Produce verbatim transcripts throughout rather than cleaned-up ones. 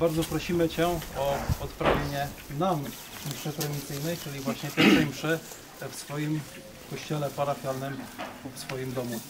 Bardzo prosimy Cię o odprawienie nam mszy prymicyjnej, czyli właśnie pierwszej mszy w swoim kościele parafialnym, w swoim domu.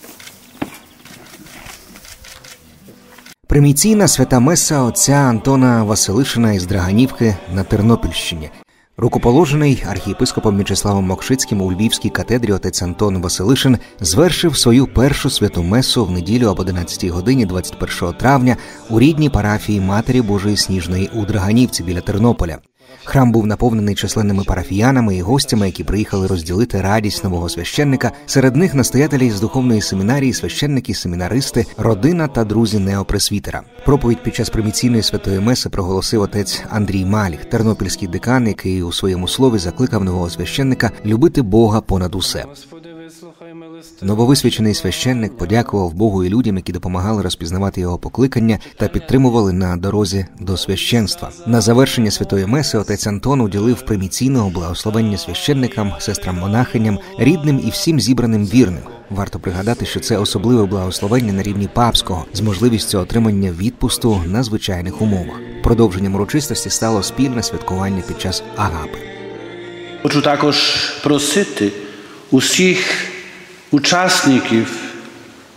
Приміційна свята меса отця Антона Василишина із Драганівки на Тернопільщині. Рукоположений архієпископом Мечиславом Мокшицьким у Львівській катедрі отець Антон Василишин звершив свою першу святу месу в неділю об одинадцятій годині двадцять першого травня у рідній парафії Матері Божої Сніжної у Драганівці біля Тернополя. Храм був наповнений численними парафіянами і гостями, які приїхали розділити радість нового священника. Серед них настоятелі з духовної семінарії, священники, семінаристи, родина та друзі неопресвітера. Проповідь під час приміційної святої меси проголосив отець Андрій Маліг, тернопільський декан, який у своєму слові закликав нового священника любити Бога понад усе. Нововисвячений священник подякував Богу і людям, які допомагали розпізнавати його покликання та підтримували на дорозі до священства. На завершення святої меси отець Антон уділив приміційного благословення священникам, сестрам-монахиням, рідним і всім зібраним вірним. Варто пригадати, що це особливе благословення на рівні папського, з можливістю отримання відпусту на звичайних умовах. Продовженням урочистості стало спільне святкування під час агапи. Хочу також просити усіх учасників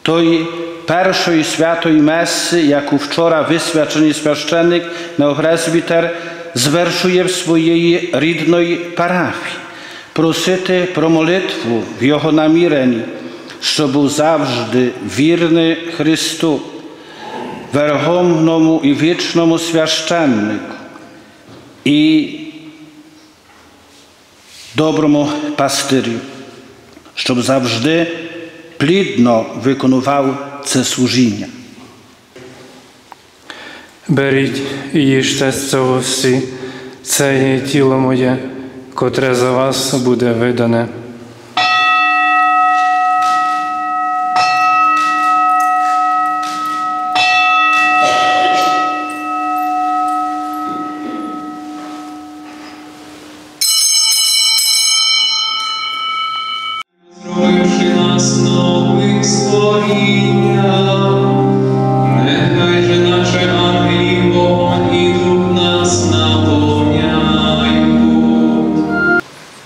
тої першої святої меси, яку вчора висвячений священник неопресвітер звершує в своєї рідної парафії, просити про молитву в його наміренні, що був завжди вірний Христу, верховному і вічному священнику і доброму пастирю, щоб завжди плідно виконував це служіння. Беріть і їжте з цього всі, це є тіло моє, котре за вас буде видане.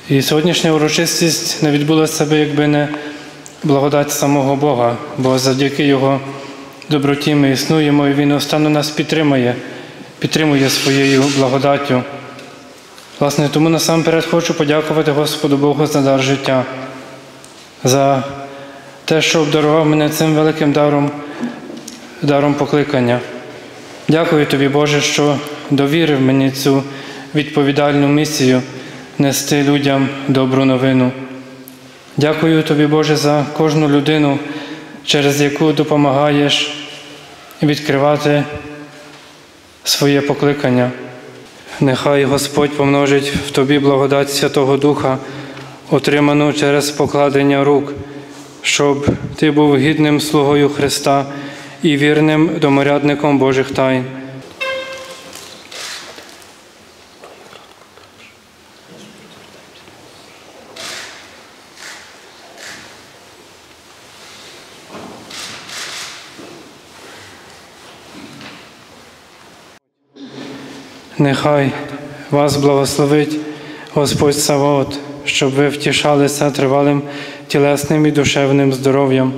І сьогоднішня урочистість не відбулася би, якби не благодать самого Бога, бо завдяки Його доброті ми існуємо, і Він останньо нас підтримує, підтримує своєю благодаттю. Власне, тому насамперед хочу подякувати Господу Богу за дар життя, за те, що обдарував мене цим великим даром, даром покликання. Дякую Тобі, Боже, що довірив мені цю відповідальну місію нести людям добру новину. Дякую Тобі, Боже, за кожну людину, через яку допомагаєш відкривати своє покликання. Нехай Господь помножить в Тобі благодать Святого Духа, отриману через покладення рук, щоб Ти був гідним слугою Христа і вірним доморядником Божих тайн. Нехай вас благословить Господь Саваот, щоб ви втішалися тривалим тілесним і душевним здоров'ям.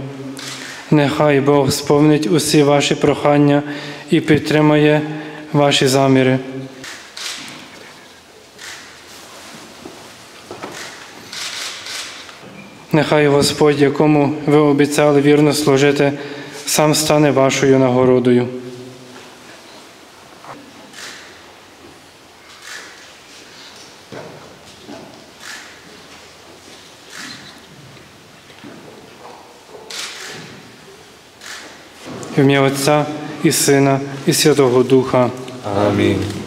Нехай Бог сповнить усі ваші прохання і підтримає ваші заміри. Нехай Господь, якому ви обіцяли вірно служити, сам стане вашою нагородою. В ім'я Отця і Сина і Святого Духа. Амінь.